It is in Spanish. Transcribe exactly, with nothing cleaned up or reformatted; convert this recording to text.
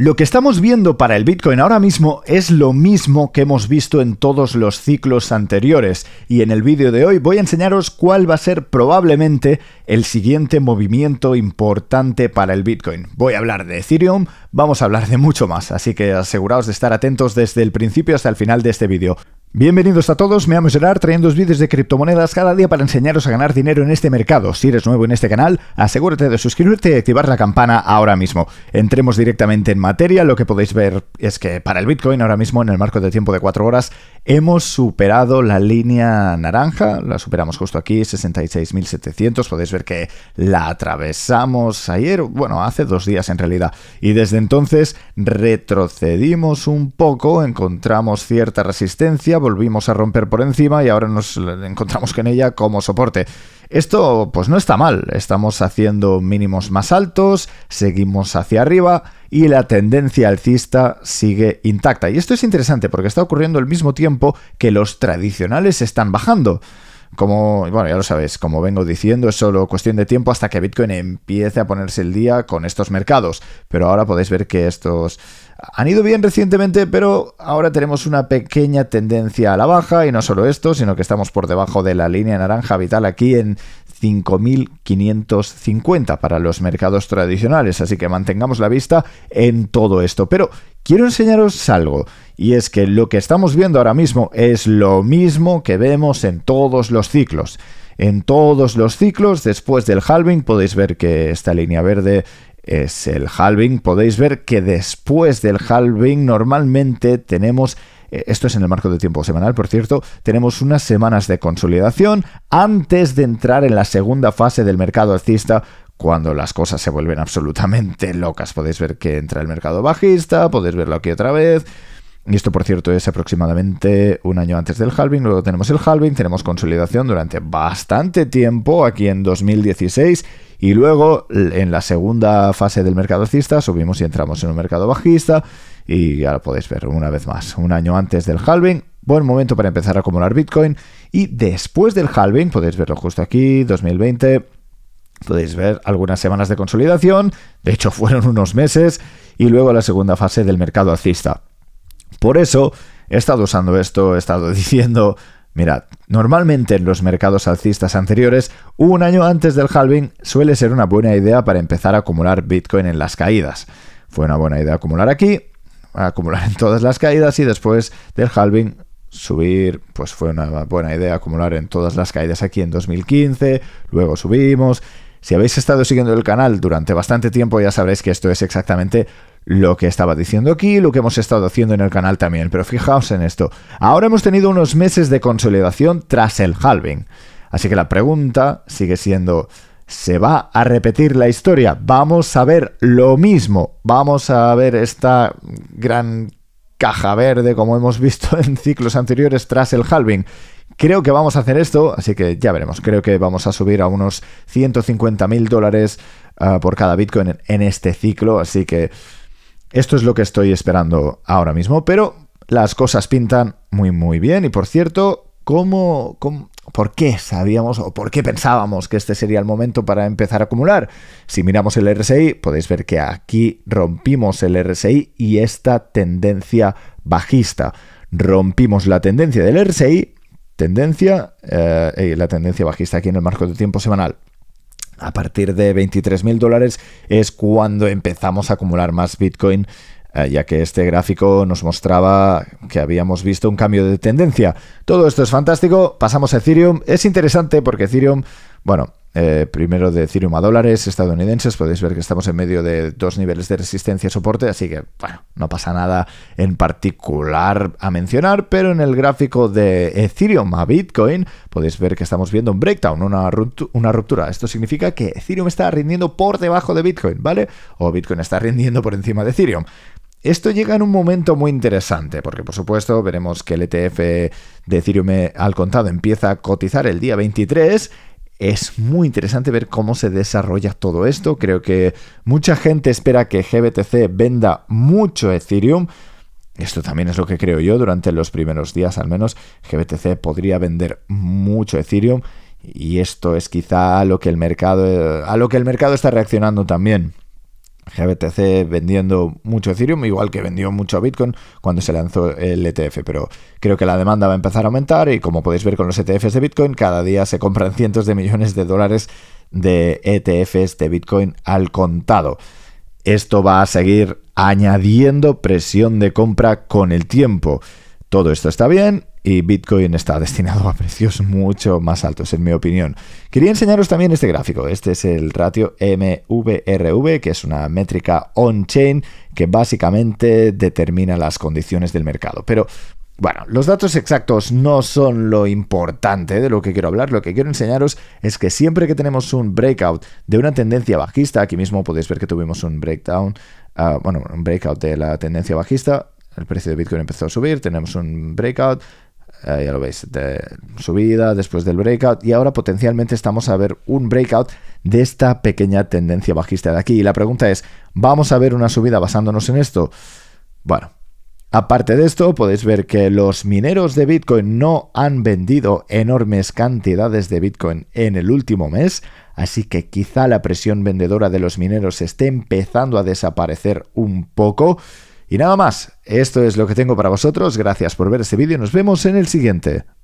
Lo que estamos viendo para el Bitcoin ahora mismo es lo mismo que hemos visto en todos los ciclos anteriores, y en el vídeo de hoy voy a enseñaros cuál va a ser probablemente el siguiente movimiento importante para el Bitcoin. Voy a hablar de Ethereum, vamos a hablar de mucho más, así que aseguraos de estar atentos desde el principio hasta el final de este vídeo. Bienvenidos a todos, me llamo Gerard, trayendo vídeos de criptomonedas cada día para enseñaros a ganar dinero en este mercado. Si eres nuevo en este canal, asegúrate de suscribirte y activar la campana ahora mismo. Entremos directamente en materia. Lo que podéis ver es que para el Bitcoin ahora mismo, en el marco de tiempo de cuatro horas, hemos superado la línea naranja, la superamos justo aquí, sesenta y seis mil setecientos, podéis ver que la atravesamos ayer, bueno, hace dos días en realidad, y desde entonces retrocedimos un poco, encontramos cierta resistencia, volvimos a romper por encima y ahora nos encontramos con ella como soporte. Esto pues no está mal, estamos haciendo mínimos más altos, seguimos hacia arriba y la tendencia alcista sigue intacta. Y esto es interesante porque está ocurriendo al mismo tiempo que los tradicionales están bajando. Como, bueno, ya lo sabéis, como vengo diciendo, es solo cuestión de tiempo hasta que Bitcoin empiece a ponerse el día con estos mercados. Pero ahora podéis ver que estos han ido bien recientemente, pero ahora tenemos una pequeña tendencia a la baja. Y no solo esto, sino que estamos por debajo de la línea naranja vital aquí en cinco mil quinientos cincuenta para los mercados tradicionales. Así que mantengamos la vista en todo esto. Pero quiero enseñaros algo, y es que lo que estamos viendo ahora mismo es lo mismo que vemos en todos los ciclos. En todos los ciclos, después del halving, podéis ver que esta línea verde es el halving. Podéis ver que después del halving normalmente tenemos, esto es en el marco de tiempo semanal, por cierto, tenemos unas semanas de consolidación antes de entrar en la segunda fase del mercado alcista, cuando las cosas se vuelven absolutamente locas. Podéis ver que entra el mercado bajista, podéis verlo aquí otra vez. Y esto, por cierto, es aproximadamente un año antes del halving. Luego tenemos el halving, tenemos consolidación durante bastante tiempo, aquí en dos mil dieciséis. Y luego, en la segunda fase del mercado alcista, subimos y entramos en un mercado bajista. Y ya lo podéis ver una vez más, un año antes del halving. Buen momento para empezar a acumular Bitcoin. Y después del halving, podéis verlo justo aquí, dos mil veinte... Podéis ver algunas semanas de consolidación, de hecho fueron unos meses, y luego la segunda fase del mercado alcista. Por eso he estado usando esto, he estado diciendo, mirad, normalmente en los mercados alcistas anteriores, un año antes del halving suele ser una buena idea para empezar a acumular Bitcoin en las caídas. Fue una buena idea acumular aquí, acumular en todas las caídas, y después del halving subir, pues fue una buena idea acumular en todas las caídas aquí en dos mil quince, luego subimos. Si habéis estado siguiendo el canal durante bastante tiempo, ya sabréis que esto es exactamente lo que estaba diciendo aquí, lo que hemos estado haciendo en el canal también. Pero fijaos en esto. Ahora hemos tenido unos meses de consolidación tras el halving. Así que la pregunta sigue siendo, ¿se va a repetir la historia? Vamos a ver lo mismo. Vamos a ver esta gran caja verde como hemos visto en ciclos anteriores tras el halving. Creo que vamos a hacer esto, así que ya veremos. Creo que vamos a subir a unos ciento cincuenta mil dólares uh, por cada Bitcoin en, en este ciclo. Así que esto es lo que estoy esperando ahora mismo. Pero las cosas pintan muy, muy bien. Y por cierto, ¿cómo, cómo, ¿por qué sabíamos o por qué pensábamos que este sería el momento para empezar a acumular? Si miramos el R S I, podéis ver que aquí rompimos el R S I y esta tendencia bajista. Rompimos la tendencia del R S I. Tendencia, eh, la tendencia bajista aquí en el marco de tiempo semanal. A partir de veintitrés mil dólares es cuando empezamos a acumular más Bitcoin, eh, ya que este gráfico nos mostraba que habíamos visto un cambio de tendencia. Todo esto es fantástico. Pasamos a Ethereum. Es interesante porque Ethereum, bueno, eh, primero de Ethereum a dólares estadounidenses. Podéis ver que estamos en medio de dos niveles de resistencia y soporte, así que, bueno, no pasa nada en particular a mencionar, pero en el gráfico de Ethereum a Bitcoin podéis ver que estamos viendo un breakdown, una ruptu- una ruptura. Esto significa que Ethereum está rindiendo por debajo de Bitcoin, ¿vale? O Bitcoin está rindiendo por encima de Ethereum. Esto llega en un momento muy interesante porque, por supuesto, veremos que el E T F de Ethereum al contado empieza a cotizar el día veintitrés. Es muy interesante ver cómo se desarrolla todo esto. Creo que mucha gente espera que G B T C venda mucho Ethereum. Esto también es lo que creo yo. Durante los primeros días, al menos, G B T C podría vender mucho Ethereum. Y esto es quizá a lo que el mercado, a lo que el mercado está reaccionando también. G B T C vendiendo mucho Ethereum, igual que vendió mucho Bitcoin cuando se lanzó el E T F, pero creo que la demanda va a empezar a aumentar y, como podéis ver con los E T Fs de Bitcoin, cada día se compran cientos de millones de dólares de E T Fs de Bitcoin al contado. Esto va a seguir añadiendo presión de compra con el tiempo. Todo esto está bien y Bitcoin está destinado a precios mucho más altos, en mi opinión. Quería enseñaros también este gráfico. Este es el ratio M V R V, que es una métrica on-chain que básicamente determina las condiciones del mercado. Pero bueno, los datos exactos no son lo importante de lo que quiero hablar. Lo que quiero enseñaros es que siempre que tenemos un breakout de una tendencia bajista, aquí mismo podéis ver que tuvimos un breakdown, uh, bueno, un breakout de la tendencia bajista, el precio de Bitcoin empezó a subir, tenemos un breakout, uh, ya lo veis, de subida después del breakout, y ahora potencialmente estamos a ver un breakout de esta pequeña tendencia bajista de aquí. Y la pregunta es, ¿vamos a ver una subida basándonos en esto? Bueno, aparte de esto, podéis ver que los mineros de Bitcoin no han vendido enormes cantidades de Bitcoin en el último mes, así que quizá la presión vendedora de los mineros esté empezando a desaparecer un poco. Y nada más, esto es lo que tengo para vosotros. Gracias por ver este vídeo y nos vemos en el siguiente.